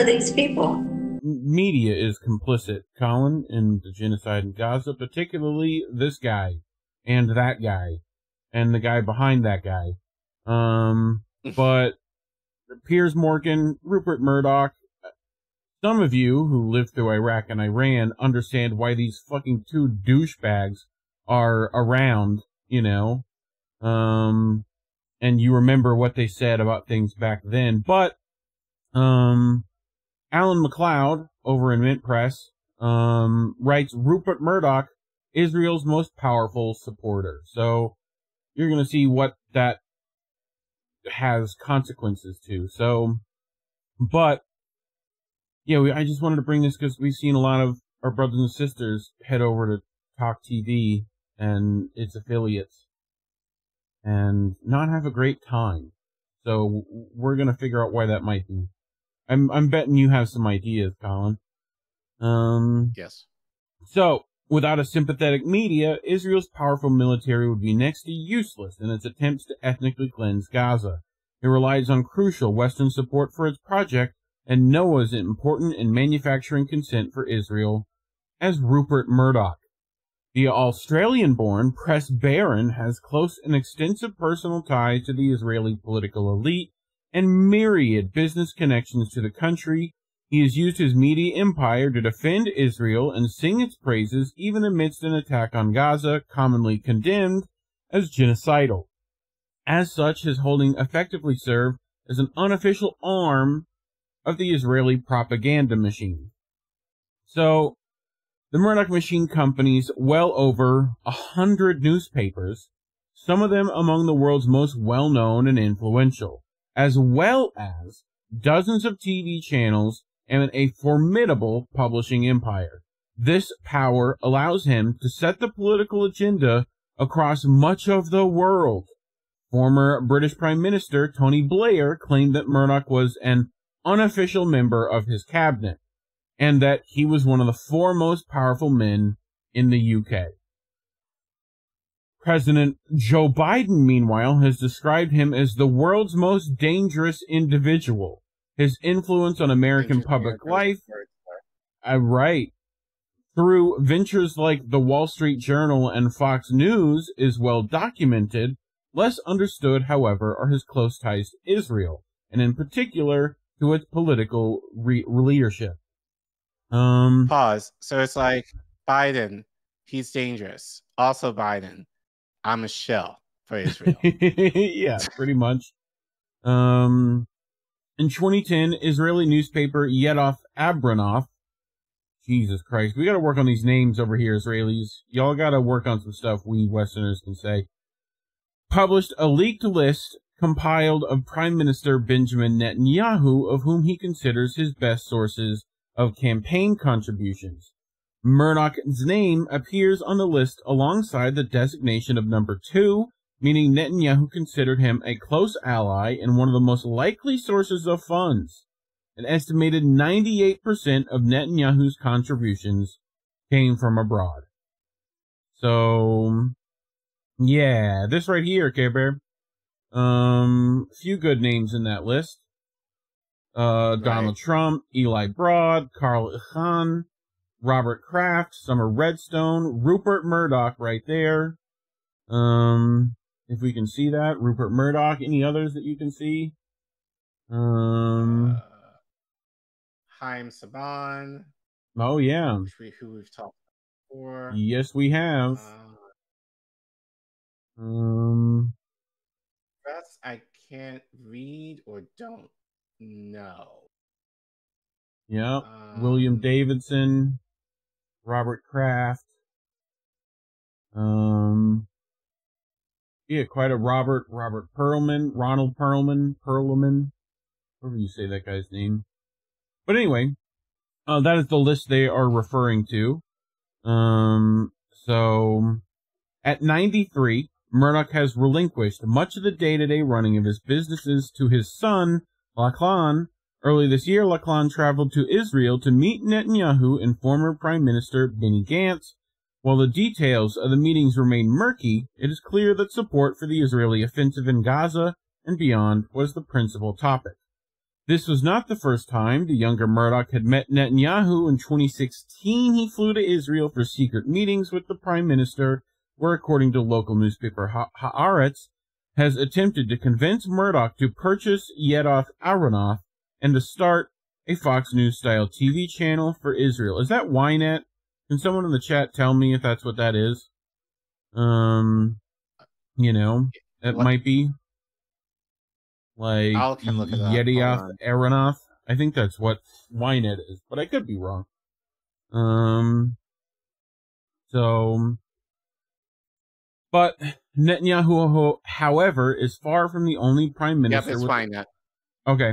are these people? Media is complicit, Colin, in the genocide in Gaza, particularly this guy and that guy and the guy behind that guy. But Piers Morgan, Rupert Murdoch, some of you who lived through Iraq and Iran understand why these fucking two douchebags are around, you know, and you remember what they said about things back then. But Alan McLeod over in Mint Press writes, Rupert Murdoch, Israel's most powerful supporter. So you're going to see what that has consequences to. So, but yeah, I just wanted to bring this because we've seen a lot of our brothers and sisters head over to Talk TV and its affiliates and not have a great time. So we're going to figure out why that might be. I'm betting you have some ideas, Colin. Yes. So, without a sympathetic media, Israel's powerful military would be next to useless in its attempts to ethnically cleanse Gaza. It relies on crucial Western support for its project, and NOAA is important in manufacturing consent for Israel, as Rupert Murdoch. The Australian-born press baron has close and extensive personal ties to the Israeli political elite and myriad business connections to the country. He has used his media empire to defend Israel and sing its praises even amidst an attack on Gaza, commonly condemned as genocidal. As such, his holding effectively served as an unofficial arm of the Israeli propaganda machine. So, the Murdoch machine companies well over 100 newspapers, some of them among the world's most well-known and influential, as well as dozens of TV channels and a formidable publishing empire. This power allows him to set the political agenda across much of the world. Former British Prime Minister Tony Blair claimed that Murdoch was an unofficial member of his cabinet and that he was one of the foremost powerful men in the UK. President Joe Biden, meanwhile, has described him as the world's most dangerous individual. His influence on American public life, through ventures like the Wall Street Journal and Fox News, is well documented. Less understood, however, are his close ties to Israel, and in particular, to its political leadership. Pause. So it's like, Biden, he's dangerous. Also Biden, I'm a shell for Israel. Yeah, pretty much. In 2010, Israeli newspaper Yedioth Ahronoth. Jesus Christ, we got to work on these names over here, Israelis. Y'all got to work on some stuff we Westerners can say. Published a leaked list compiled of Prime Minister Benjamin Netanyahu, of whom he considers his best sources of campaign contributions. Murdoch's name appears on the list alongside the designation of number 2, meaning Netanyahu considered him a close ally and one of the most likely sources of funds. An estimated 98% of Netanyahu's contributions came from abroad. So, yeah, this right here, Care Bear. A few good names in that list. Donald Trump, Eli Broad, Carl Icahn, Robert Kraft, Sumner Redstone, Rupert Murdoch right there. If we can see that, Rupert Murdoch, any others that you can see? Haim Saban. Oh, yeah. Who we've talked about before. Yes, we have. That's I can't read or don't know. Yeah, William Davidson, Robert Kraft, yeah, quite a Robert Perlman, Ronald Perlman, however you say that guy's name. But anyway, that is the list they are referring to. So, at 93, Murdoch has relinquished much of the day-to-day running of his businesses to his son, Lachlan. Early this year, Lachlan traveled to Israel to meet Netanyahu and former Prime Minister Benny Gantz. While the details of the meetings remain murky, it is clear that support for the Israeli offensive in Gaza and beyond was the principal topic. This was not the first time the younger Murdoch had met Netanyahu. In 2016, he flew to Israel for secret meetings with the prime minister, where, according to local newspaper Haaretz, has attempted to convince Murdoch to purchase Yedioth Ahronoth and to start a Fox News-style TV channel for Israel. Is that Ynet? Can someone in the chat tell me if that's what that is? You know, that what? Might be. Like Yedioth Ahronoth. I think that's what Ynet is, but I could be wrong. But Netanyahu, however, is far from the only prime minister. Yep, it's Ynet. Okay.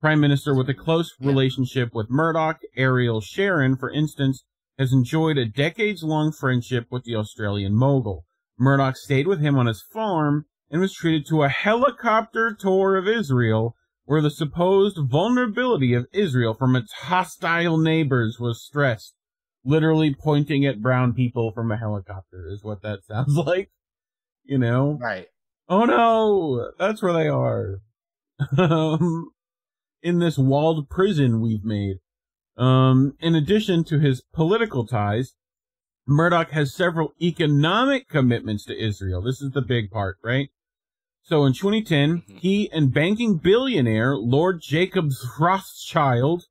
Prime minister with a close relationship with Murdoch. Ariel Sharon, for instance, has enjoyed a decades-long friendship with the Australian mogul. Murdoch stayed with him on his farm and was treated to a helicopter tour of Israel, where the supposed vulnerability of Israel from its hostile neighbors was stressed. Literally pointing at brown people from a helicopter is what that sounds like. You know? Right. Oh no! That's where they are. In this walled prison we've made. In addition to his political ties, Murdoch has several economic commitments to Israel. This is the big part, right? So in 2010, he and banking billionaire Lord Jacob Rothschild,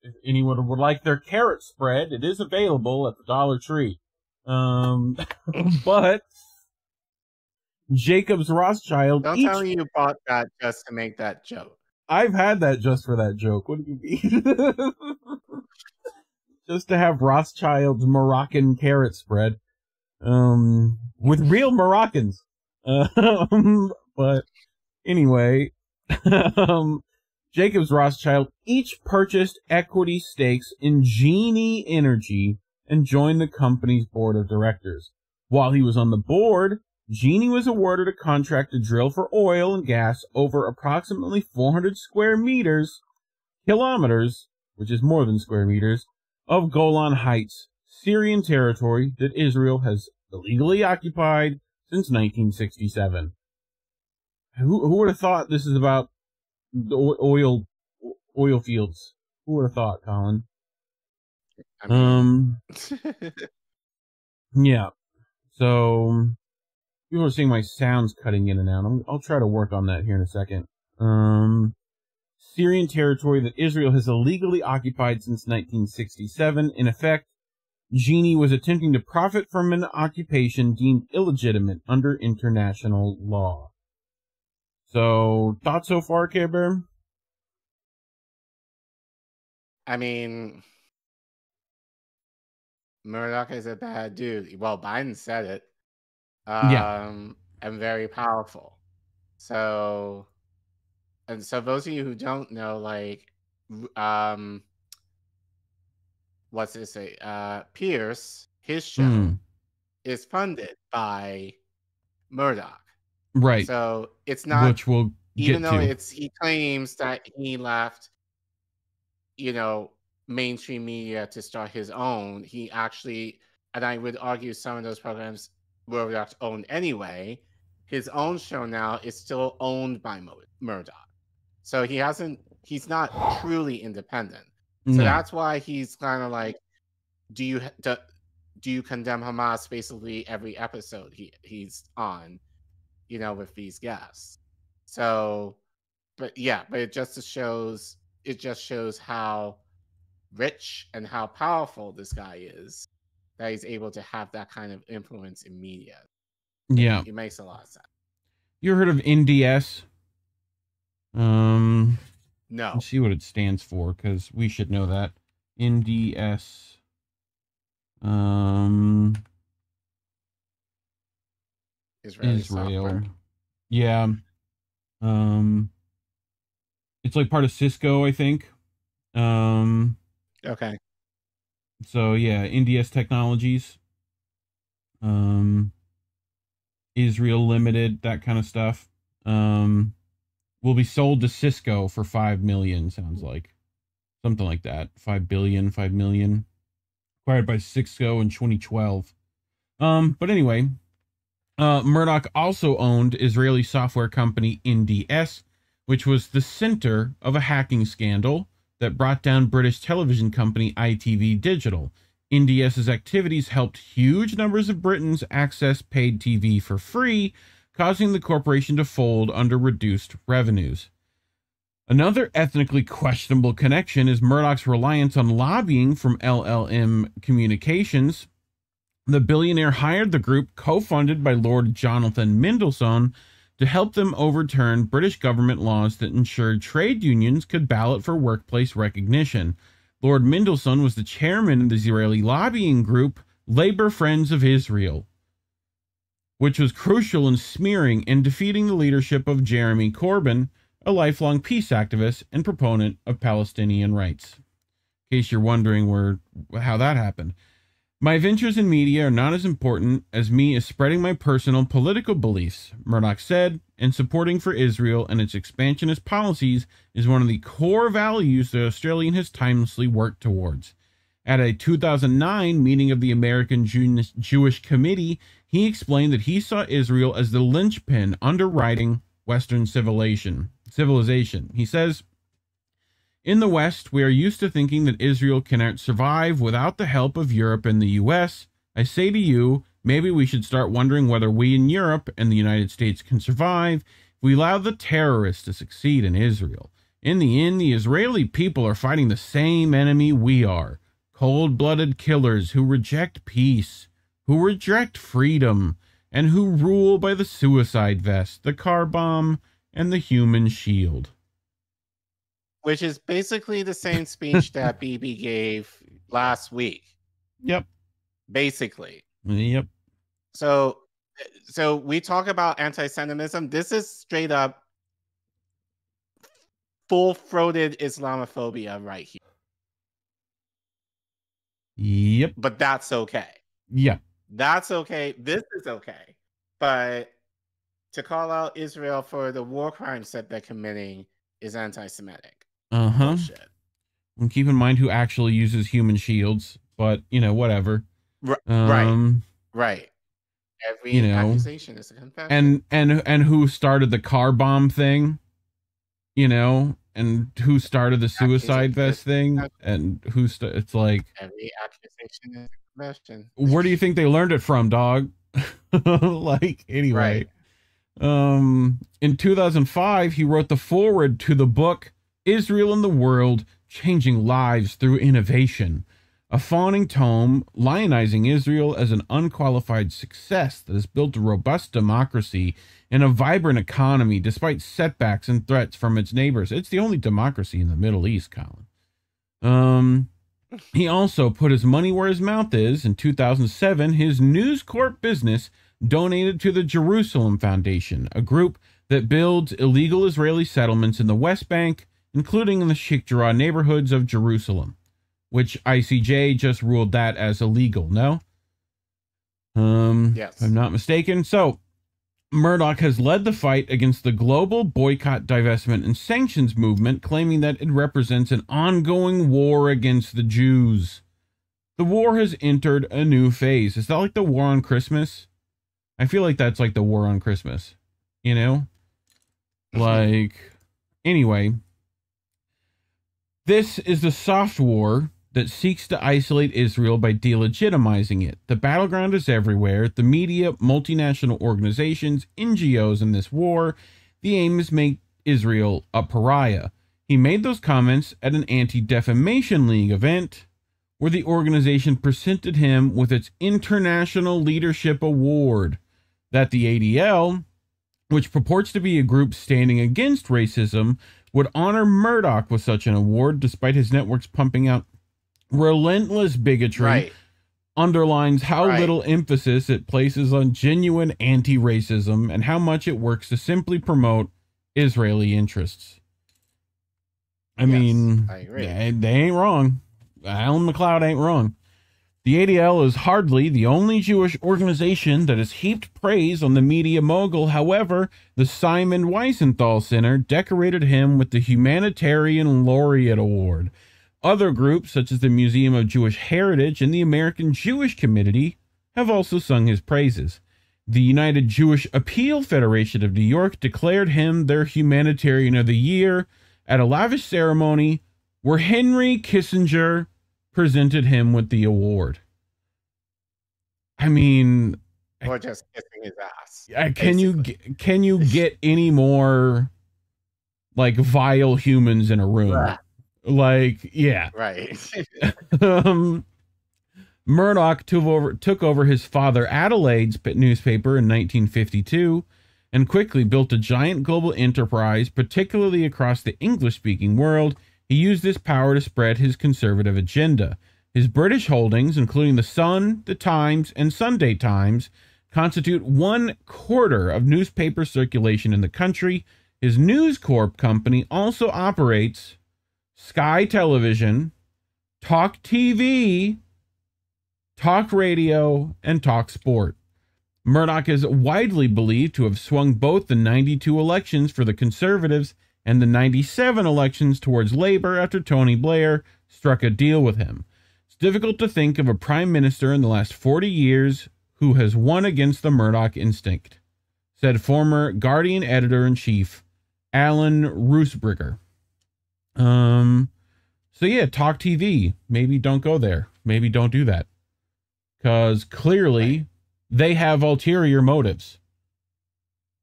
if anyone would like their carrot spread, it is available at the Dollar Tree. But Jacob's Rothschild. Don't tell me you bought that just to make that joke. I've had that just for that joke. What do you mean? Just to have Rothschild's Moroccan carrot spread. With real Moroccans. But anyway, Jacob's Rothschild each purchased equity stakes in Genie Energy and joined the company's board of directors. While he was on the board, Genie was awarded a contract to drill for oil and gas over approximately 400 kilometers, which is more than square meters, of Golan Heights, Syrian territory that Israel has illegally occupied since 1967. Who would have thought this is about the oil fields? Who would have thought, Colin? Yeah. So people are seeing my sounds cutting in and out. I'll try to work on that here in a second. Syrian territory that Israel has illegally occupied since 1967. In effect, Genie was attempting to profit from an occupation deemed illegitimate under international law. So, thoughts so far, Care Bear? I mean, Murdoch is a bad dude. Well, Biden said it. And very powerful. So, and so those of you who don't know, like, what's it say? Pierce, his show is funded by Murdoch. Right. So it's not, which we'll even get though to. It's, he claims that he left, you know, mainstream media to start his own. He actually, and I would argue some of those programs Murdoch owned anyway. His own show now is still owned by Murdoch, so he hasn't. He's not truly independent. So that's why he's kind of like, do you condemn Hamas basically every episode he's on, you know, with these guests. So, but yeah, but it just shows how rich and how powerful this guy is, that he's able to have that kind of influence in media. Yeah. It makes a lot of sense. You heard of NDS? No. Let's see what it stands for, because we should know that. NDS. Israel. Software. Yeah. It's like part of Cisco, I think. Okay. So yeah, NDS Technologies, Israel Limited, that kind of stuff, will be sold to Cisco for $5 million. Sounds like something like that. $5 billion, $5 million, acquired by Cisco in 2012. But anyway, Murdoch also owned Israeli software company NDS, which was the center of a hacking scandal that brought down British television company ITV Digital. NDS's activities helped huge numbers of Britons access paid TV for free, causing the corporation to fold under reduced revenues. Another ethnically questionable connection is Murdoch's reliance on lobbying from LLM Communications. The billionaire hired the group, co-funded by Lord Jonathan Mendelssohn, to help them overturn British government laws that ensured trade unions could ballot for workplace recognition. Lord Mendelssohn was the chairman of the Israeli lobbying group, Labor Friends of Israel, which was crucial in smearing and defeating the leadership of Jeremy Corbyn, a lifelong peace activist and proponent of Palestinian rights. In case you're wondering how that happened. My ventures in media are not as important as me as spreading my personal political beliefs, Murdoch said, and supporting for Israel and its expansionist policies is one of the core values the Australian has tirelessly worked towards. At a 2009 meeting of the American Jewish Committee, he explained that he saw Israel as the linchpin underwriting Western civilization. He says, "In the West, we are used to thinking that Israel cannot survive without the help of Europe and the U.S. I say to you, maybe we should start wondering whether we in Europe and the United States can survive if we allow the terrorists to succeed in Israel. In the end, the Israeli people are fighting the same enemy we are, cold-blooded killers who reject peace, who reject freedom, and who rule by the suicide vest, the car bomb, and the human shield." Which is basically the same speech that BB gave last week. Yep. Basically. Yep. So we talk about anti-Semitism. This is straight up full-throated Islamophobia right here. Yep. But that's okay. Yeah. That's okay. This is okay. But to call out Israel for the war crimes that they're committing is anti-Semitic. Uh-huh. And keep in mind who actually uses human shields, but you know, whatever. Right. Every accusation is a confession. And who started the car bomb thing, you know, and who started the suicide vest thing, and it's like every accusation is a confession. Where do you think they learned it from, dog? Like, anyway. Right. In 2005 he wrote the foreword to the book Israel and the World, Changing Lives Through Innovation, a fawning tome lionizing Israel as an unqualified success that has built a robust democracy and a vibrant economy despite setbacks and threats from its neighbors. It's the only democracy in the Middle East, Colin. He also put his money where his mouth is. In 2007, his News Corp business donated to the Jerusalem Foundation, a group that builds illegal Israeli settlements in the West Bank, including in the Sheikh Jarrah neighborhoods of Jerusalem, which ICJ just ruled that as illegal, no? Yes. If I'm not mistaken. So, Murdoch has led the fight against the global boycott, divestment, and sanctions movement, claiming that it represents an ongoing war against the Jews. The war has entered a new phase. Is that like the war on Christmas? I feel like that's like the war on Christmas, you know? Like, anyway... This is the soft war that seeks to isolate Israel by delegitimizing it. The battleground is everywhere. The media, multinational organizations, NGOs in this war. The aim is to make Israel a pariah. He made those comments at an Anti-Defamation League event where the organization presented him with its International Leadership Award that the ADL, which purports to be a group standing against racism, would honor Murdoch with such an award, despite his networks pumping out relentless bigotry, underlines how little emphasis it places on genuine anti-racism and how much it works to simply promote Israeli interests. I mean, I agree. They ain't wrong. Alan McLeod ain't wrong. The ADL is hardly the only Jewish organization that has heaped praise on the media mogul. However, the Simon Wiesenthal Center decorated him with the Humanitarian Laureate Award. Other groups, such as the Museum of Jewish Heritage and the American Jewish Committee, have also sung his praises. The United Jewish Appeal Federation of New York declared him their Humanitarian of the Year at a lavish ceremony where Henry Kissinger presented him with the award. I mean, or just kissing his ass. Can you get any more like vile humans in a room? Right. Like, yeah, right. Murdoch took over his father Adelaide's newspaper in 1952 and quickly built a giant global enterprise, particularly across the English-speaking world. He used this power to spread his conservative agenda. His British holdings, including the Sun, the Times, and Sunday Times, constitute 1/4 of newspaper circulation in the country. His News Corp company also operates Sky Television, Talk TV, Talk Radio, and Talk Sport. Murdoch is widely believed to have swung both the 92 elections for the Conservatives and the 97 elections towards Labour after Tony Blair struck a deal with him. It's difficult to think of a prime minister in the last 40 years who has won against the Murdoch instinct, said former Guardian editor-in-chief Alan Roosbrigger. So yeah, Talk TV. Maybe don't go there. Maybe don't do that. Because clearly they have ulterior motives.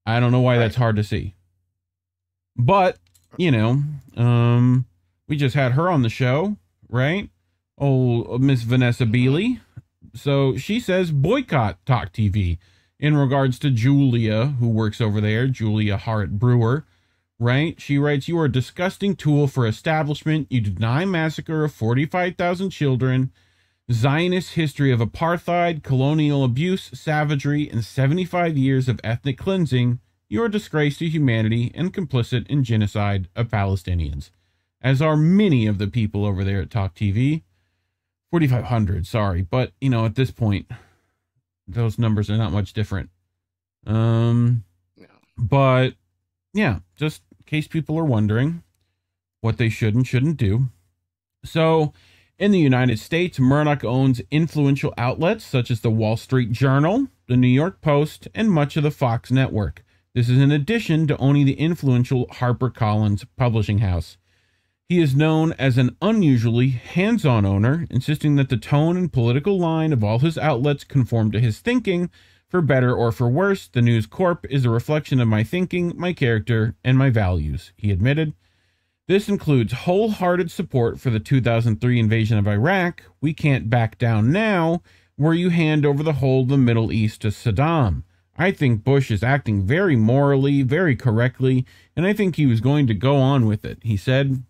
I don't know why that's hard to see. But, you know, we just had her on the show, right? Oh, Miss Vanessa Bealey. So she says boycott Talk TV in regards to Julia, who works over there, Julia Hart Brewer, right? She writes, "You are a disgusting tool for establishment. You deny massacre of 45,000 children, Zionist history of apartheid, colonial abuse, savagery, and 75 years of ethnic cleansing. You are a disgrace to humanity and complicit in genocide of Palestinians," as are many of the people over there at Talk TV. 4,500, sorry. But, you know, at this point, those numbers are not much different. But, yeah, just in case people are wondering what they should and shouldn't do. So, in the United States, Murdoch owns influential outlets such as the Wall Street Journal, the New York Post, and much of the Fox network. This is in addition to owning the influential HarperCollins publishing house. He is known as an unusually hands-on owner, insisting that the tone and political line of all his outlets conform to his thinking. For better or for worse, the News Corp is a reflection of my thinking, my character, and my values, he admitted. This includes wholehearted support for the 2003 invasion of Iraq, "We Can't Back Down Now," where you hand over the whole of the Middle East to Saddam. "I think Bush is acting very morally, very correctly, and I think he was going to go on with it," he said.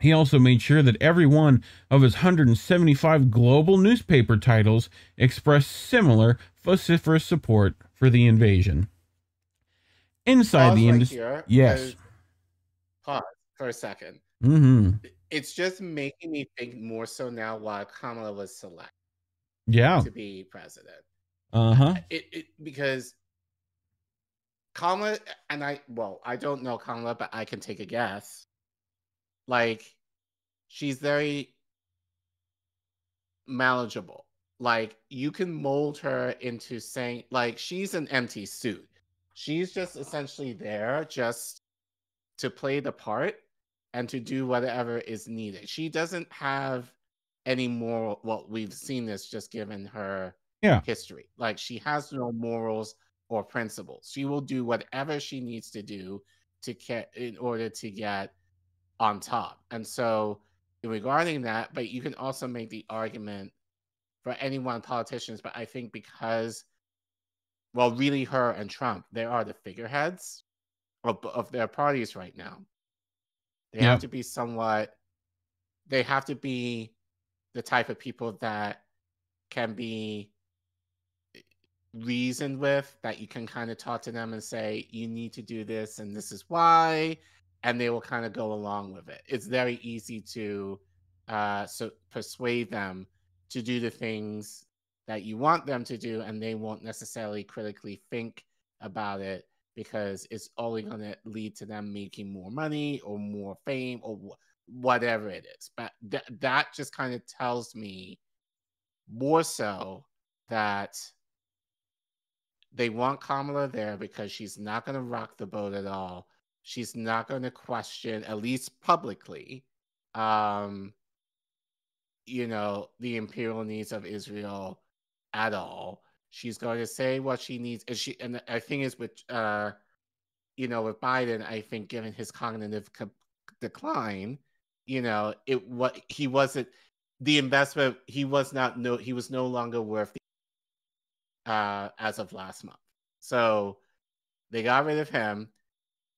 He also made sure that every one of his 175 global newspaper titles expressed similar vociferous support for the invasion. Inside the industry... Yes. Pause for a second. It's just making me think more so now why Kamala was selected to be president. Because Kamala, and I don't know Kamala, but I can take a guess. Like, she's very malleable. Like, you can mold her into saying, like, she's an empty suit. She's just essentially there just to play the part and to do whatever is needed. She doesn't have any moral, well, we've seen this just given her history. Like, she has no morals or principles. She will do whatever she needs to do to get, in order to get on top. And so regarding that, but you can also make the argument for anyone, politicians, but I think because, well, really her and Trump, they are the figureheads of their parties right now. They have to be somewhat, they have to be the type of people that can be reasoned with, that you can kind of talk to them and say, you need to do this and this is why, and they will kind of go along with it. It's very easy to persuade them to do the things that you want them to do, and they won't necessarily critically think about it because it's only going to lead to them making more money or more fame or whatever it is. But that just kind of tells me more so that They want Kamala there because she's not going to rock the boat at all. She's not going to question, at least publicly, you know, the imperial needs of Israel at all. She's going to say what she needs. And she, and the thing is with, you know, with Biden, I think given his cognitive decline, you know, it what he wasn't the investment. He was not no. He was no longer worth the, as of last month. So they got rid of him.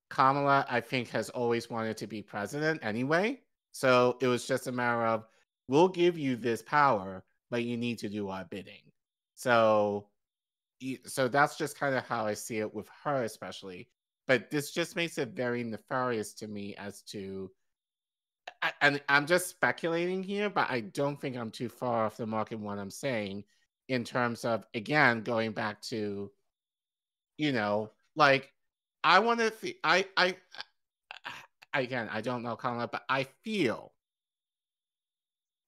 Kamala, I think, has always wanted to be president anyway. So it was just a matter of, we'll give you this power, but you need to do our bidding. So that's just kind of how I see it with her, especially. But this just makes it very nefarious to me as to, and I'm just speculating here, but I don't think I'm too far off the mark in what I'm saying in terms of, again, going back to, you know, like, I want to see, I again, I don't know Kamala, but I feel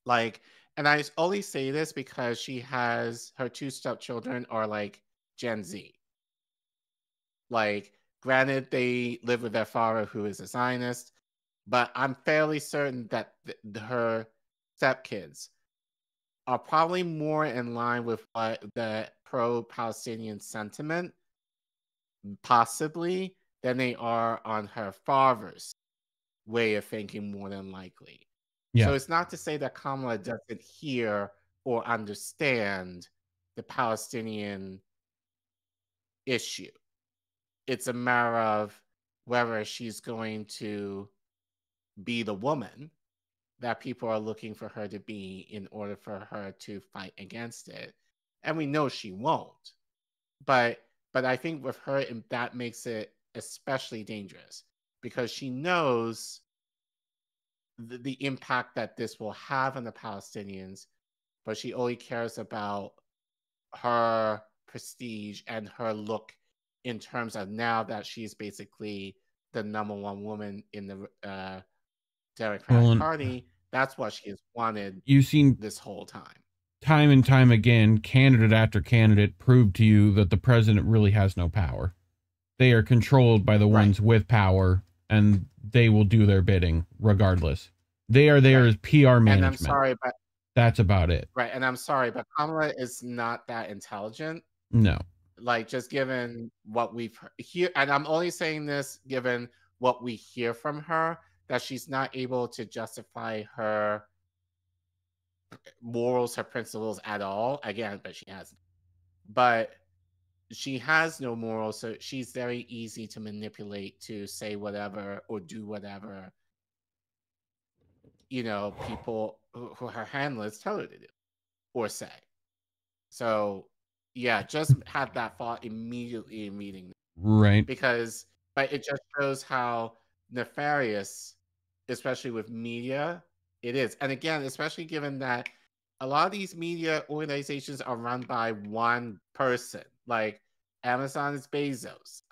like, and I only say this because she has, her two stepchildren are like Gen Z. Like, granted, they live with their father who is a Zionist, but I'm fairly certain that her stepkids are probably more in line with what the pro-Palestinian sentiment possibly than they are on her father's way of thinking, more than likely. Yeah. So it's not to say that Kamala doesn't hear or understand the Palestinian issue. It's a matter of whether she's going to be the woman that people are looking for her to be in order for her to fight against it. And we know she won't. But I think with her, that makes it especially dangerous because she knows the impact that this will have on the Palestinians, but she only cares about her prestige and her look in terms of now that she's basically the #1 woman in the Democratic Party. That's what she has wanted. You've seen this whole time. Time and time again, candidate after candidate proved to you that the president really has no power. They are controlled by the ones with power, and they will do their bidding regardless. They are there as PR management. And I'm sorry, but that's about it. Right. And I'm sorry, but Kamala is not that intelligent. No. Like, just given what we've heard, and I'm only saying this given what we hear from her, that she's not able to justify her morals, her principles at all. Again, but she hasn't. But she has no morals, so she's very easy to manipulate to say whatever or do whatever, you know, people who her handlers tell her to do or say. So, yeah, just had that thought immediately in meeting. Right. Because, but it just shows how nefarious, especially with media, it is. And again, especially given that a lot of these media organizations are run by one person. Like Amazon is Bezos.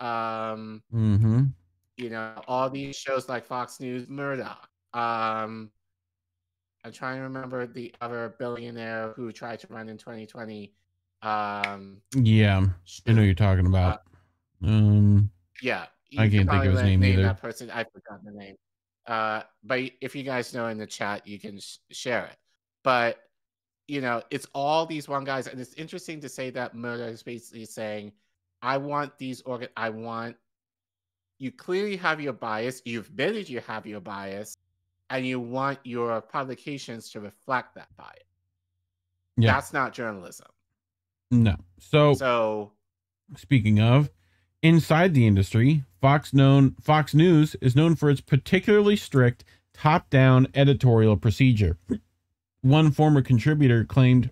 You know, all these shows like Fox News, Murdoch. I'm trying to remember the other billionaire who tried to run in 2020. Yeah, I know you're talking about. Yeah, I can't think of his name either. That person, I forgot the name. But if you guys know in the chat, you can share it. But you know, it's all these one guys, and it's interesting to say that Murdoch is basically saying, "I want these You clearly have your bias. You've admitted you have your bias, and you want your publications to reflect that bias." Yeah, that's not journalism. No. So speaking of inside the industry, Fox News is known for its particularly strict top-down editorial procedure. One former contributor claimed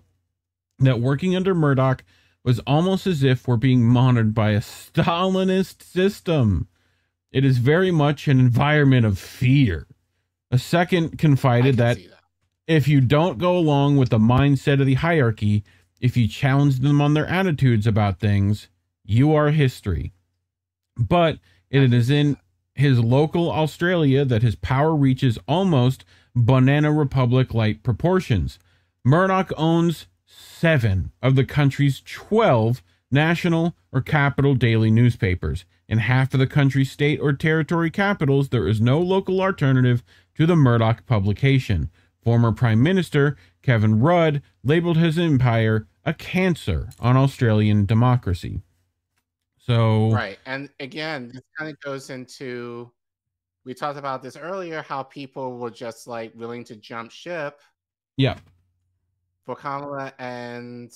that working under Murdoch was almost as if we're being monitored by a Stalinist system. It is very much an environment of fear. A second confided that if you don't go along with the mindset of the hierarchy, if you challenge them on their attitudes about things, you are history. But it is in his local Australia that his power reaches almost Banana Republic-like proportions. Murdoch owns 7 of the country's 12 national or capital daily newspapers. In half of the country's state or territory capitals, there is no local alternative to the Murdoch publication. Former Prime Minister Kevin Rudd labeled his empire a cancer on Australian democracy. So right. And again, this kind of goes into, we talked about this earlier, how people were just like willing to jump ship. Yeah. For Kamala and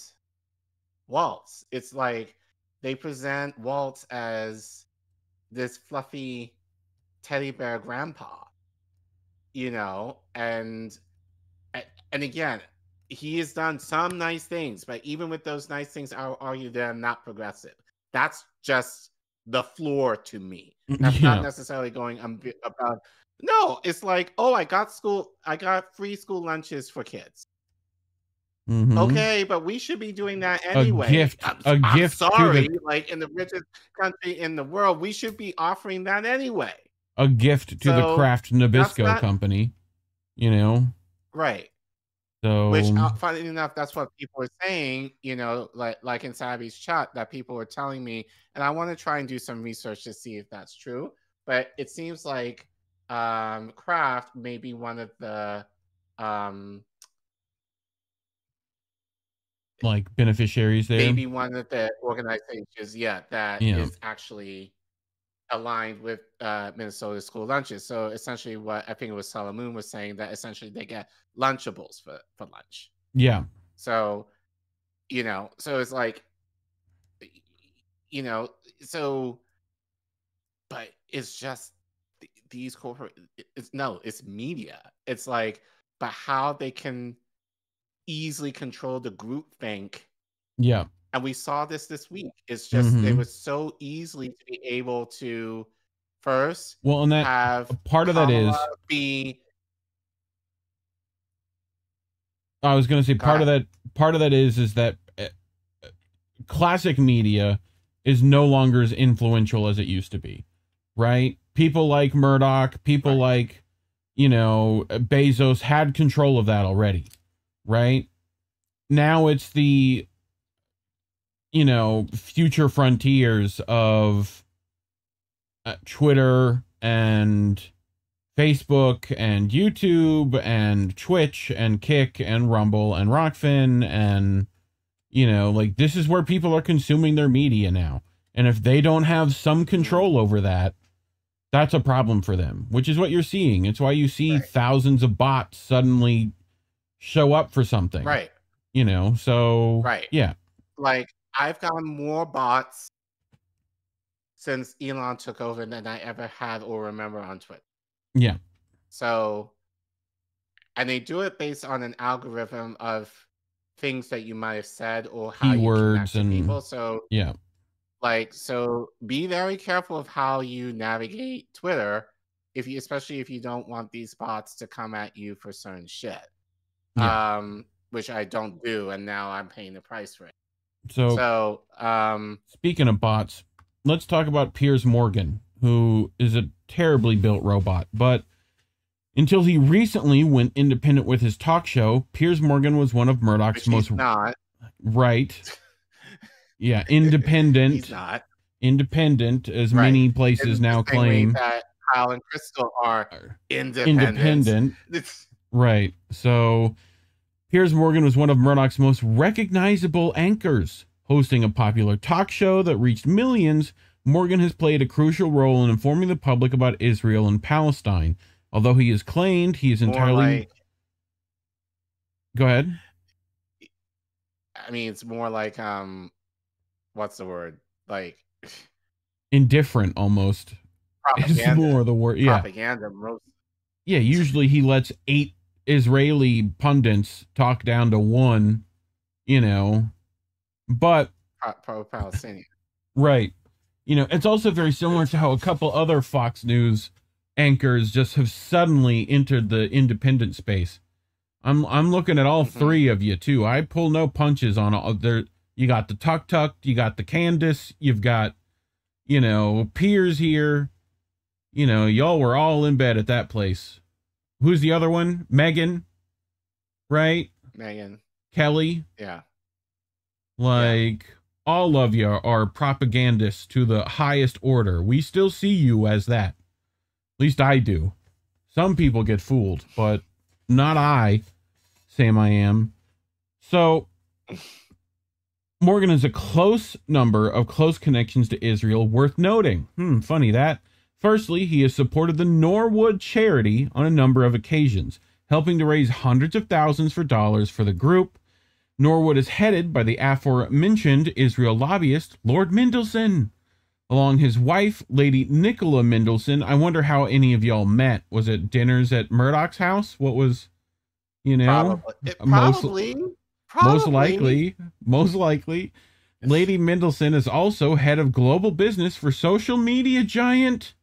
Waltz. It's like they present Waltz as this fluffy teddy bear grandpa, you know, and again, he has done some nice things, but even with those nice things, I'll argue they're not progressive. That's just the floor to me. That's not necessarily going about. No, it's like, oh, I got free school lunches for kids. Mm-hmm. Okay, but we should be doing that anyway. A gift. Sorry, like in the richest country in the world, we should be offering that anyway. A gift to the Kraft Nabisco company, you know. Right. So, which, funny enough, that's what people were saying, you know, like in Sabi's chat, that people were telling me, and I want to try and do some research to see if that's true. But it seems like Kraft may be one of the like beneficiaries there. Maybe one of the organizations, yeah, that is actually aligned with Minnesota school lunches. So essentially what I think it was Salamoon was saying, that essentially they get Lunchables for lunch. Yeah. So, you know, so it's like, you know, so, but it's just these corporate, it's media. It's like, but how they can easily control the groupthink. Yeah. And we saw this week. It's just it was so easily to be able to first part of that is that classic media is no longer as influential as it used to be, right? People like Murdoch, people like, you know, Bezos had control of that already, right? Now it's the future frontiers of Twitter and Facebook and YouTube and Twitch and Kick and Rumble and Rockfin. And, you know, like this is where people are consuming their media now. And if they don't have some control over that, that's a problem for them, which is what you're seeing. It's why you see thousands of bots suddenly show up for something. Right. You know, so. Right. Yeah. Like, I've gotten more bots since Elon took over than I ever had or remember on Twitter. Yeah. So, and they do it based on an algorithm of things that you might have said or how you connect to people. So, yeah. Like, so be very careful of how you navigate Twitter, especially if you don't want these bots to come at you for certain shit, yeah. Which I don't do, and now I'm paying the price for it. So, speaking of bots, let's talk about Piers Morgan, who is a terribly built robot. But until he recently went independent with his talk show, Piers Morgan was one of Murdoch's most independent. He's not independent, as many places now claim that Kyle and Crystal are independent. Right. So. Piers Morgan was one of Murdoch's most recognizable anchors. Hosting a popular talk show that reached millions, Morgan has played a crucial role in informing the public about Israel and Palestine. Although he has claimed he is entirely... Like, go ahead. I mean, it's more like, what's the word? Like... Indifferent, almost. Propaganda. It's more the word, yeah. Propaganda. Yeah, usually he lets 8 Israeli pundits talk down to 1, you know, but pro-Palestinian, right? You know, it's also very similar to how a couple other Fox News anchors just have suddenly entered the independent space. I'm looking at all three of you too. I pull no punches on all there. You got the Tuck Tuck, you got the Candace, you've got, you know, Piers here. You know, y'all were all in bed at that place. Who's the other one? Megan, right? Megan. Kelly. Yeah. Like, All of you are propagandists to the highest order. We still see you as that. At least I do. Some people get fooled, but not I, Sam I Am. So Morgan is a close number of close connections to Israel worth noting. Funny that. Firstly, he has supported the Norwood charity on a number of occasions, helping to raise hundreds of thousands of dollars for the group. Norwood is headed by the aforementioned Israel lobbyist, Lord Mendelssohn. Along his wife, Lady Nicola Mendelssohn. I wonder how any of y'all met. Was it dinners at Murdoch's house? What was, you know? Probably. Most likely. Lady Mendelssohn is also head of global business for social media giant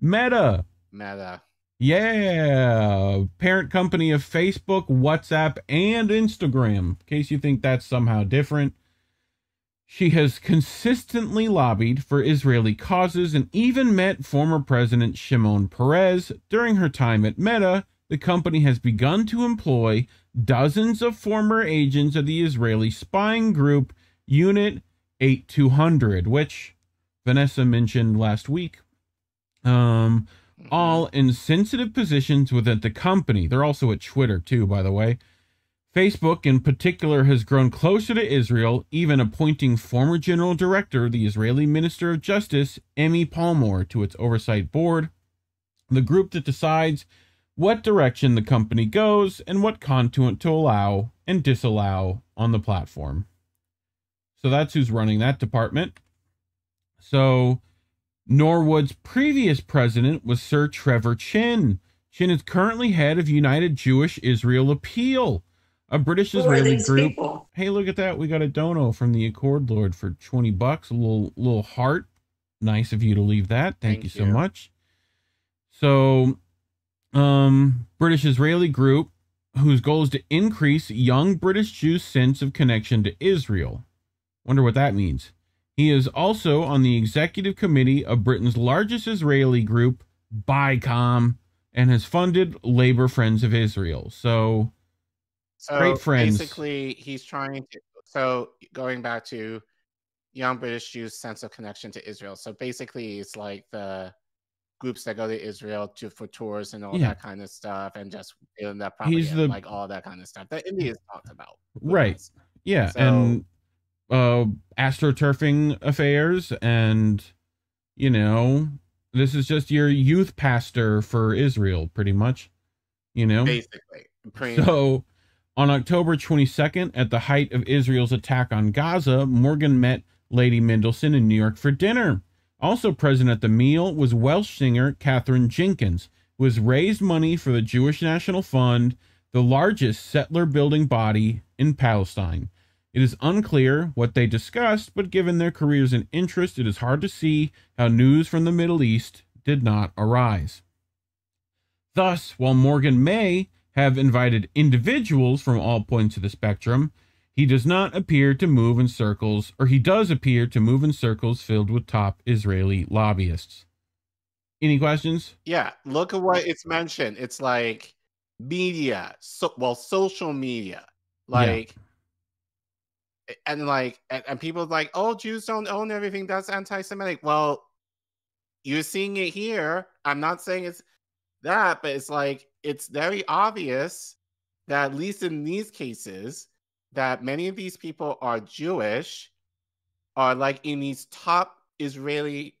Meta. Yeah, parent company of Facebook, WhatsApp, and Instagram, in case you think that's somehow different. She has consistently lobbied for Israeli causes and even met former President Shimon Peres. During her time at Meta, the company has begun to employ dozens of former agents of the Israeli spying group Unit 8200, which Vanessa mentioned last week. All in sensitive positions within the company. They're also at Twitter, too, by the way. Facebook, in particular, has grown closer to Israel, even appointing former general director, the Israeli Minister of Justice, Emi Palmor, to its oversight board, the group that decides what direction the company goes and what content to allow and disallow on the platform. So that's who's running that department. So Norwood's previous president was Sir Trevor Chin. Chin is currently head of United Jewish Israel Appeal, a British-Israeli group. People? Hey, look at that. We got a dono from the Accord Lord for $20. A little heart. Nice of you to leave that. Thank you so much. So, British-Israeli group whose goal is to increase young British Jews' sense of connection to Israel. Wonder what that means. He is also on the executive committee of Britain's largest Israeli group, BICOM, and has funded Labor Friends of Israel. So great friends. Basically, he's trying to... So going back to young British Jews' sense of connection to Israel. So basically, it's like the groups that go to Israel for tours and all that kind of stuff, and just in that propaganda, like all that kind of stuff that India has talked about. Right. Yeah. So, and... astroturfing affairs, and you know, this is just your youth pastor for Israel, pretty much, you know, basically. So on October 22nd, at the height of Israel's attack on Gaza, Morgan met Lady Mendelssohn in New York for dinner. Also present at the meal was Welsh singer Catherine Jenkins, who has raised money for the Jewish National Fund, the largest settler building body in Palestine. It is unclear what they discussed, but given their careers and interest, it is hard to see how news from the Middle East did not arise. Thus, while Morgan may have invited individuals from all points of the spectrum, he does not appear to move in circles, or he does appear to move in circles filled with top Israeli lobbyists. Any questions? Yeah, look at what it's mentioned. It's like media, social media, like... Yeah. And like, and people like, oh, Jews don't own everything. That's anti-Semitic. Well, you're seeing it here. I'm not saying it's that, but it's like, it's very obvious that at least in these cases, that many of these people are Jewish, are like in these top Israeli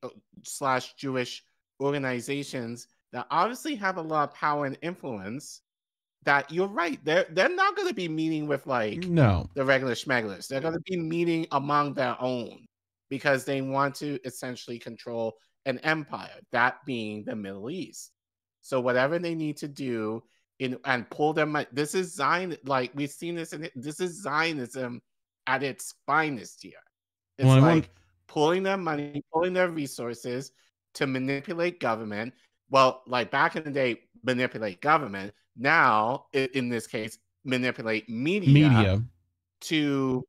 / Jewish organizations that obviously have a lot of power and influence. That you're right. They're not going to be meeting with like the regular schmegglers. They're going to be meeting among their own because they want to essentially control an empire, that being the Middle East. So whatever they need to do and pull them, this is Zion. Like we've seen this, this is Zionism at its finest here. It's pulling their money, pulling their resources to manipulate government. Well, like back in the day, manipulate government. Now, in this case, manipulate media to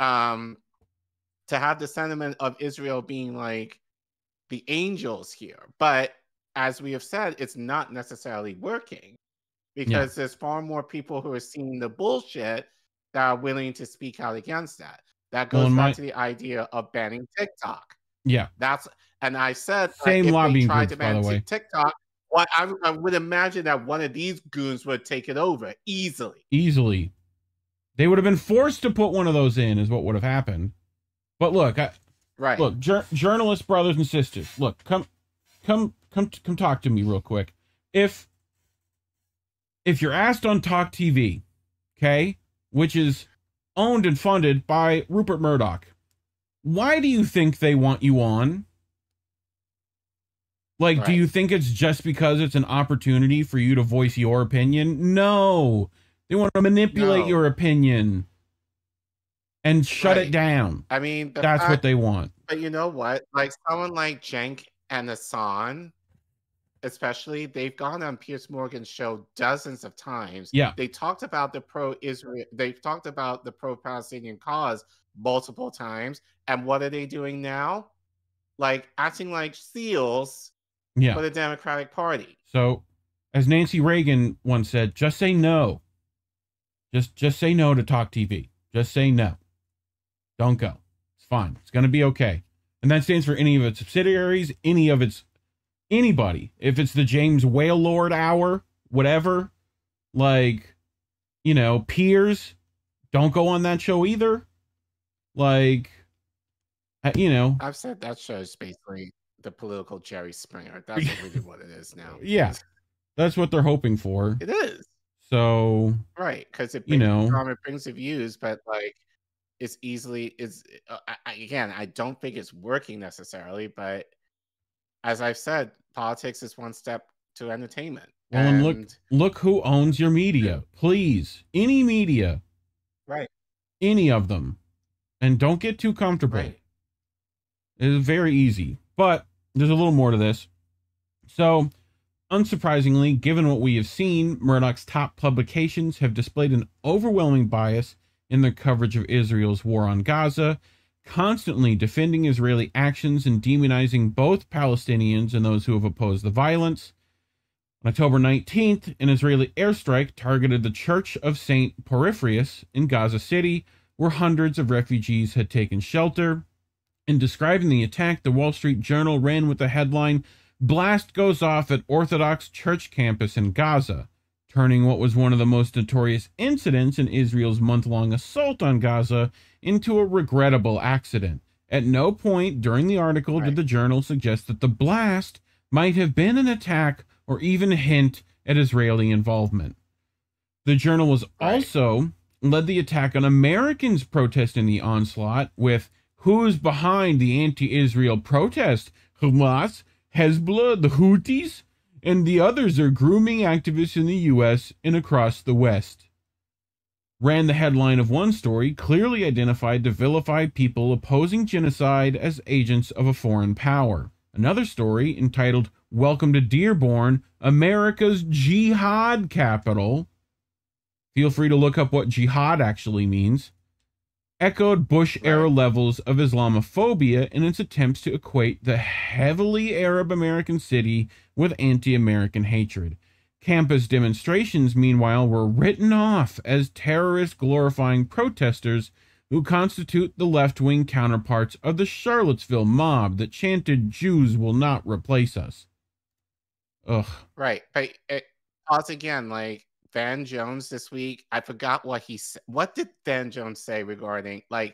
have the sentiment of Israel being like the angels here. But as we have said, it's not necessarily working because there's far more people who are seeing the bullshit that are willing to speak out against that. That goes back to the idea of banning TikTok. Yeah, that's, and I said same lobbying groups, by the way. TikTok. Well, I would imagine that one of these goons would take it over easily. Easily, they would have been forced to put one of those in, is what would have happened. But look, look, journalist brothers and sisters, look, come talk to me real quick. If you're asked on Talk TV, okay, which is owned and funded by Rupert Murdoch, why do you think they want you on? Like, do you think it's just because it's an opportunity for you to voice your opinion? No. They want to manipulate your opinion and shut it down. I mean, that's what they want. But you know what? Like, someone like Cenk and Hassan, especially, they've gone on Piers Morgan's show dozens of times. Yeah. They talked about the pro-Israel, they've talked about the pro-Palestinian cause multiple times. And what are they doing now? Like, acting like seals for the Democratic Party. So, as Nancy Reagan once said, just say no. Just say no to Talk TV. Just say no. Don't go. It's fine. It's going to be okay. And that stands for any of its subsidiaries, any of its, anybody. If it's the James Whale Lord Hour, whatever, like, you know, Piers, don't go on that show either. Like, you know, I've said that show is basically the political Jerry Springer. That's really what it is now. Yeah, that's what they're hoping for. It is. So right, because it brings, you know, drama, it brings the views, but like it's easily is again, I don't think it's working necessarily. But as I've said, politics is one step to entertainment. Well, and look who owns your media, please. Any media, right? Any of them, and don't get too comfortable. Right. It's very easy, but there's a little more to this. So, unsurprisingly, given what we have seen, Murdoch's top publications have displayed an overwhelming bias in their coverage of Israel's war on Gaza, constantly defending Israeli actions and demonizing both Palestinians and those who have opposed the violence. On October 19th, an Israeli airstrike targeted the Church of St. Porphyrios in Gaza City, where hundreds of refugees had taken shelter. In describing the attack, the Wall Street Journal ran with the headline, "Blast Goes Off at Orthodox Church Campus in Gaza," turning what was one of the most notorious incidents in Israel's month-long assault on Gaza into a regrettable accident. At no point during the article did the journal suggest that the blast might have been an attack or even hint at Israeli involvement. The journal was also led the attack on Americans protesting the onslaught with, "Who's behind the anti-Israel protest? Hamas, Hezbollah, the Houthis, and the others are grooming activists in the U.S. and across the West," ran the headline of one story clearly identified to vilify people opposing genocide as agents of a foreign power. Another story, entitled "Welcome to Dearborn, America's Jihad Capital," feel free to look up what jihad actually means, echoed Bush-era levels of Islamophobia in its attempts to equate the heavily Arab-American city with anti-American hatred. Campus demonstrations, meanwhile, were written off as terrorist-glorifying protesters who constitute the left-wing counterparts of the Charlottesville mob that chanted, "Jews will not replace us." Ugh. Right. But once again, like, Van Jones this week, I forgot what he said. What did Van Jones say regarding like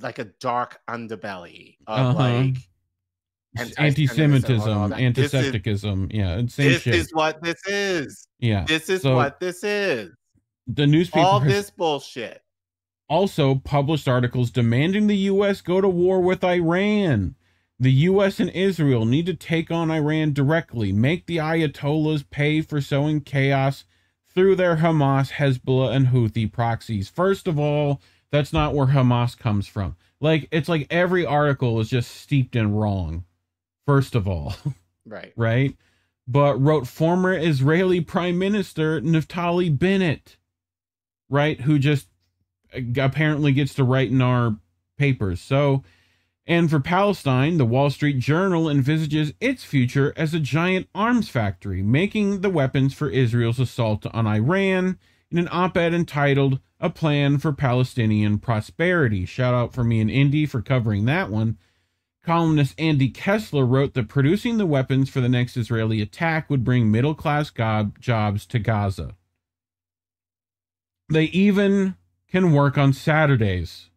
a dark underbelly of like anti-Semitism, antisepticism? Yeah, same shit. This is what this is. Yeah, this is what this is. The newspaper, all this bullshit. Also published articles demanding the U.S. go to war with Iran. The U.S. and Israel need to take on Iran directly. Make the Ayatollahs pay for sowing chaos through their Hamas, Hezbollah, and Houthi proxies. First of all, that's not where Hamas comes from. Like, it's like every article is just steeped in wrong, first of all. Right. Right? But wrote former Israeli Prime Minister Naftali Bennett, right, who just apparently gets to write in our papers. So, and for Palestine, the Wall Street Journal envisages its future as a giant arms factory, making the weapons for Israel's assault on Iran, in an op-ed entitled "A Plan for Palestinian Prosperity." Shout out for me and Indy for covering that one. Columnist Andy Kessler wrote that producing the weapons for the next Israeli attack would bring middle-class jobs to Gaza. They even can work on Saturdays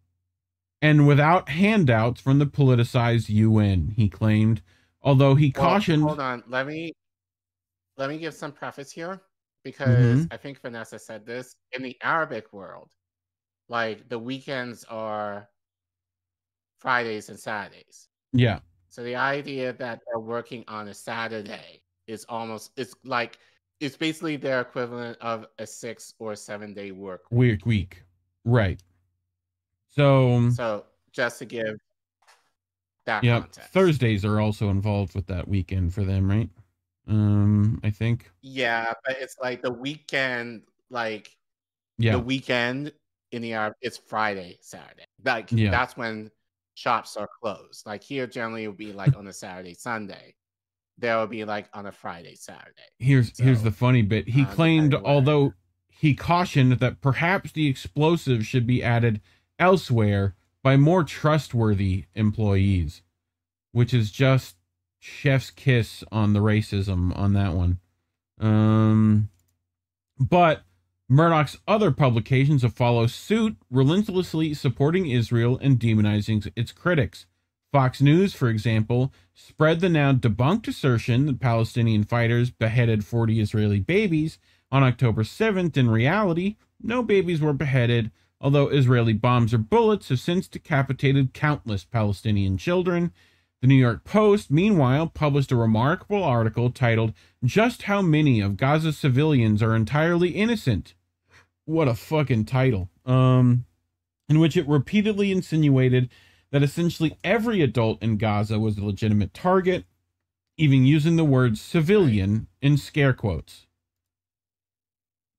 and without handouts from the politicized UN, he claimed, although he cautioned... Hold on, let me give some preface here, because I think Vanessa said this. In the Arabic world, like, the weekends are Fridays and Saturdays. Yeah. So the idea that they're working on a Saturday is almost, it's like, it's basically their equivalent of a 6 or 7 day work week. Right. So just to give that context. Thursdays are also involved with that weekend for them, right? I think. Yeah, but it's like the weekend, like the weekend in the Arab, it's Friday, Saturday. Like that's when shops are closed. Like here generally it would be like on a Saturday, Sunday. There will be like on a Friday, Saturday. Here's the funny bit. He claimed, although he cautioned that perhaps the explosives should be added elsewhere by more trustworthy employees, which is just chef's kiss on the racism on that one. But Murdoch's other publications have followed suit, relentlessly supporting Israel and demonizing its critics. Fox News, for example, spread the now debunked assertion that Palestinian fighters beheaded 40 Israeli babies on October 7th. In reality, no babies were beheaded, although Israeli bombs or bullets have since decapitated countless Palestinian children. The New York Post, meanwhile, published a remarkable article titled "Just How Many of Gaza's Civilians Are Entirely Innocent?" What a fucking title. In which it repeatedly insinuated that essentially every adult in Gaza was a legitimate target, even using the word civilian in scare quotes.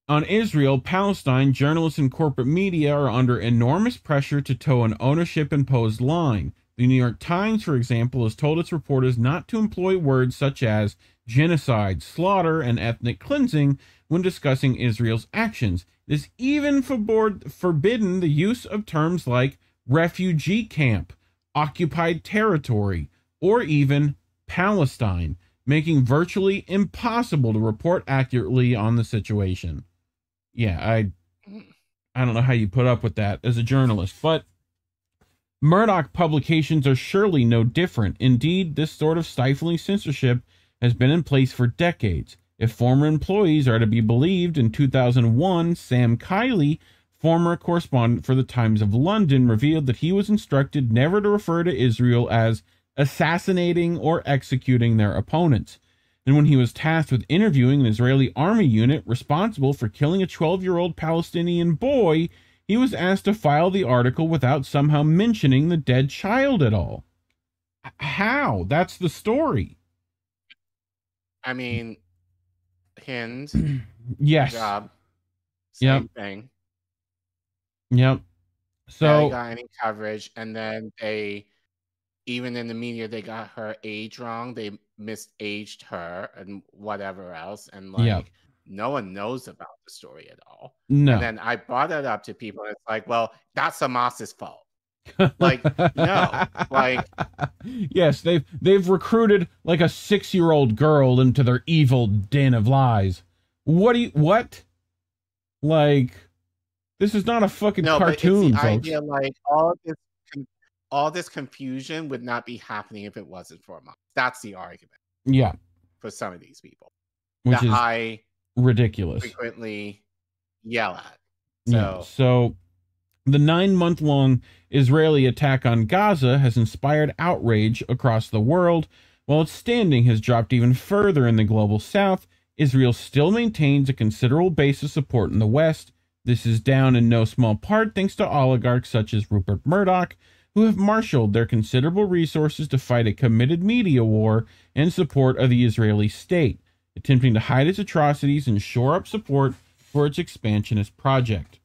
On Israel, Palestine, journalists and corporate media are under enormous pressure to toe an ownership imposed line. The New York Times, for example, has told its reporters not to employ words such as genocide, slaughter, and ethnic cleansing when discussing Israel's actions. It is even forbidden the use of terms like refugee camp, occupied territory, or even Palestine, making virtually impossible to report accurately on the situation. Yeah, I don't know how you put up with that as a journalist, but Murdoch publications are surely no different. Indeed, this sort of stifling censorship has been in place for decades. If former employees are to be believed, in 2001, Sam Kiley, former correspondent for the Times of London, revealed that he was instructed never to refer to Israel as assassinating or executing their opponents. And when he was tasked with interviewing an Israeli army unit responsible for killing a 12-year-old Palestinian boy, he was asked to file the article without somehow mentioning the dead child at all. How? That's the story. I mean, Hind. Yes. Job. Same thing. Yep. So they got any coverage, and then they, even in the media, they got her age wrong. They misaged her and whatever else, and like no one knows about the story at all. No. And then I brought it up to people, and it's like, well, that's Hamas's fault. Like, no, like, yes, they've recruited like a 6-year-old girl into their evil den of lies. What? Like, this is not a fucking cartoon, folks. Idea, like, all this confusion would not be happening if it wasn't for a month. That's the argument. Yeah. For some of these people. Which that is I ridiculous. Frequently yell at. So, so the 9-month-long Israeli attack on Gaza has inspired outrage across the world, while its standing has dropped even further in the global south. Israel still maintains a considerable base of support in the West. This is down in no small part thanks to oligarchs such as Rupert Murdoch, who have marshaled their considerable resources to fight a committed media war in support of the Israeli state, attempting to hide its atrocities and shore up support for its expansionist project.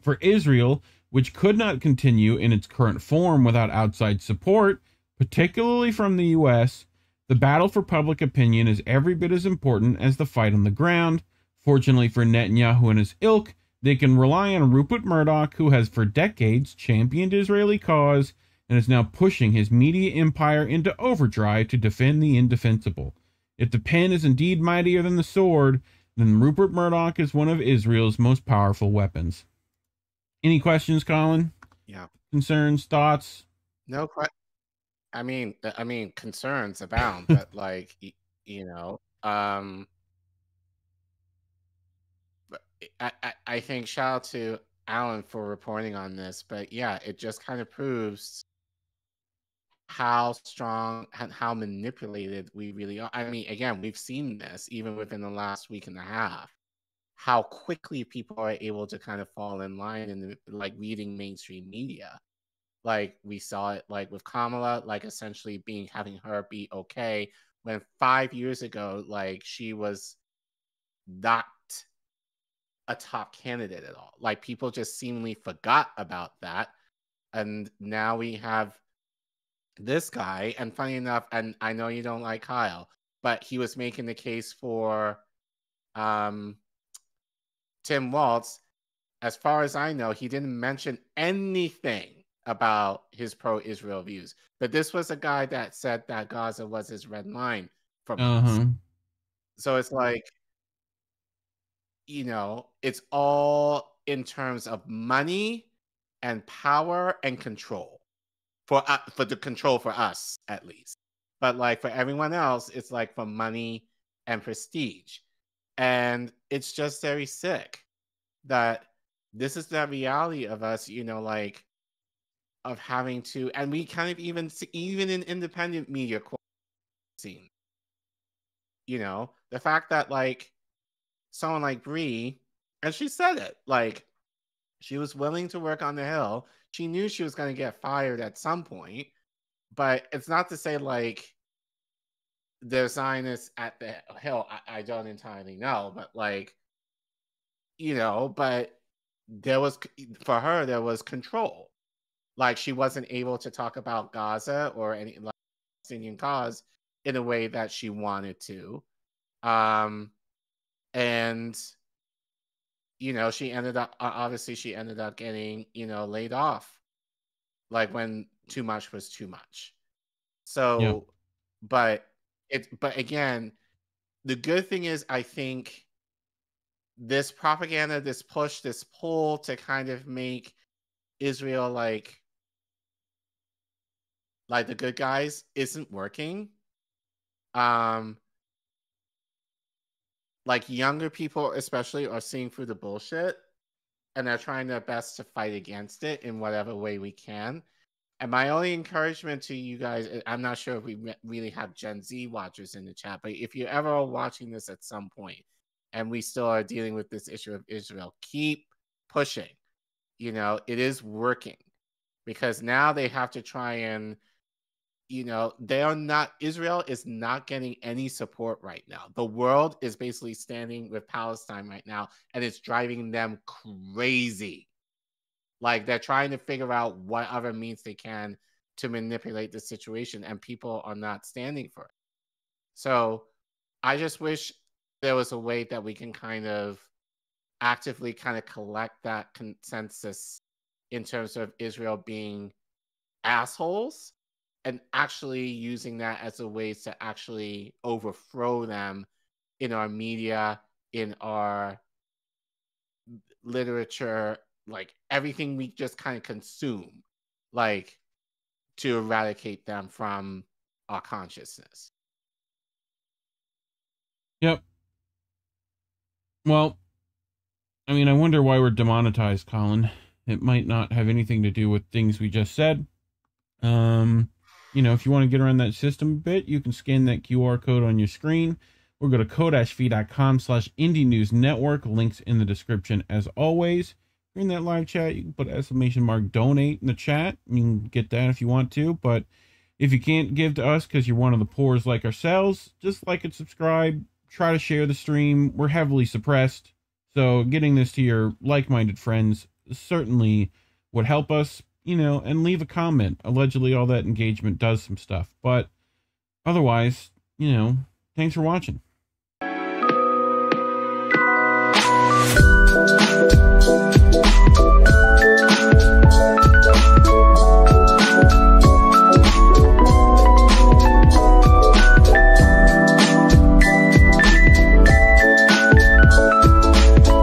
For Israel, which could not continue in its current form without outside support, particularly from the U.S., the battle for public opinion is every bit as important as the fight on the ground, Fortunately for Netanyahu and his ilk, they can rely on Rupert Murdoch, who has for decades championed Israeli cause and is now pushing his media empire into overdrive to defend the indefensible. If the pen is indeed mightier than the sword, then Rupert Murdoch is one of Israel's most powerful weapons. Any questions, Colin? Yeah. Concerns, thoughts? No questions. I mean, concerns abound, but like, you know, I think shout out to Alan for reporting on this, but yeah, it just kind of proves how strong and how manipulated we really are. I mean, again, we've seen this even within the last week and a half, how quickly people are able to kind of fall in line and like reading mainstream media. Like we saw it like with Kamala, like essentially having her be okay when 5 years ago, like she was not a top candidate at all. Like people just seemingly forgot about that. And now we have this guy, and funny enough, and I know you don't like Kyle, but he was making the case for Tim Walz. As far as I know, he didn't mention anything about his pro-Israel views. But this was a guy that said that Gaza was his red line from us. So it's like, you know, it's all in terms of money and power and control. For the control for us, at least. But like for everyone else, it's like for money and prestige. And it's just very sick that this is the reality of us, you know, like of having to, and we kind of even in independent media scene, you know, the fact that like someone like Brie, and she said it, like she was willing to work on the Hill. She knew she was going to get fired at some point, but it's not to say like the Zionists at the Hill. I don't entirely know, but like, you know, but there was, for her, there was control. Like she wasn't able to talk about Gaza or any like Palestinian cause in a way that she wanted to, and you know she ended up getting, you know, laid off, like when too much was too much. So, yeah. but again, the good thing is I think this propaganda, this push, this pull to kind of make Israel like the good guys isn't working. Like younger people especially are seeing through the bullshit and they're trying their best to fight against it in whatever way we can. And my only encouragement to you guys, I'm not sure if we really have Gen Z watchers in the chat, but if you ever are watching this at some point and we still are dealing with this issue of Israel, keep pushing. You know, it is working because now they have to try and, you know, they are not, Israel is not getting any support right now. The world is basically standing with Palestine right now, and it's driving them crazy. Like they're trying to figure out what other means they can to manipulate the situation, and people are not standing for it. So I just wish there was a way that we can kind of actively kind of collect that consensus in terms of Israel being assholes and actually using that as a way to actually overthrow them in our media, in our literature, like everything we just kind of consume, like to eradicate them from our consciousness. Yep. Well, I mean, I wonder why we're demonetized, Colin. It might not have anything to do with things we just said. You know, if you want to get around that system a bit, you can scan that QR code on your screen or go to ko-fi.com/Indie News Network. Links in the description as always. If you're in that live chat, you can put !donate in the chat. You can get that if you want to, but if you can't give to us because you're one of the poor's like ourselves, just like and subscribe, try to share the stream. We're heavily suppressed. So getting this to your like-minded friends certainly would help us, you know, and leave a comment. Allegedly, all that engagement does some stuff. But otherwise, you know, thanks for watching.